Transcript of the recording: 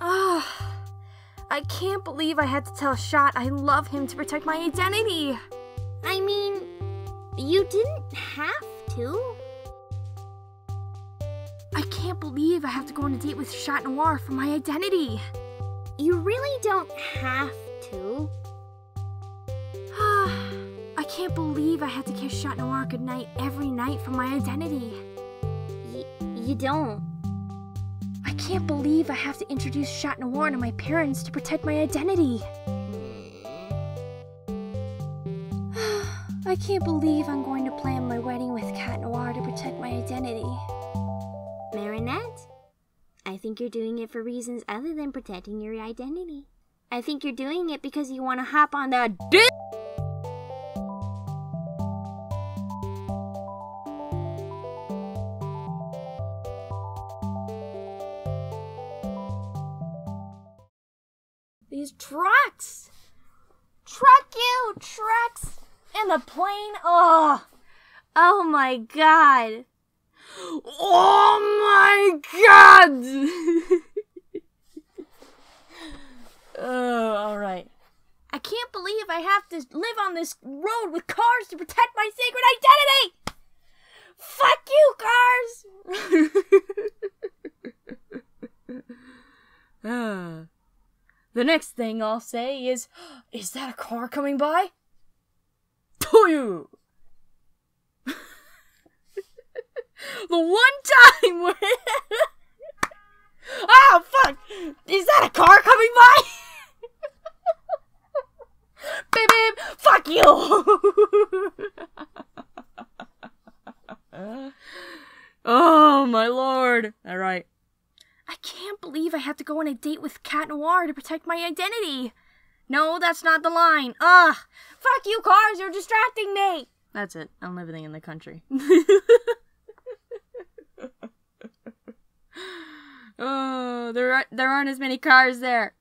I can't believe I had to tell Chat I love him to protect my identity. I mean, you didn't have to. I can't believe I have to go on a date with Chat Noir for my identity. You really don't have to. I can't believe I had to kiss Chat Noir goodnight every night for my identity. You don't. I can't believe I have to introduce Chat Noir to my parents to protect my identity. I can't believe I'm going to plan my wedding with Cat Noir to protect my identity. Marinette, I think you're doing it for reasons other than protecting your identity. I think you're doing it because you want to hop on the dick. These trucks! Truck you! Trucks! And the plane! Oh my god! Oh my god! Alright. I can't believe I have to live on this road with cars to protect my sacred identity! Fuck you, cars! The next thing I'll say is that a car coming by? To you! The one time where... Ah, fuck! Is that a car coming by? Babe, fuck you! Oh, my lord. Alright. I can't believe I have to go on a date with Cat Noir to protect my identity. No, that's not the line. Ugh. Fuck you, cars. You're distracting me. That's it. I'm living in the country. Oh, there aren't as many cars there.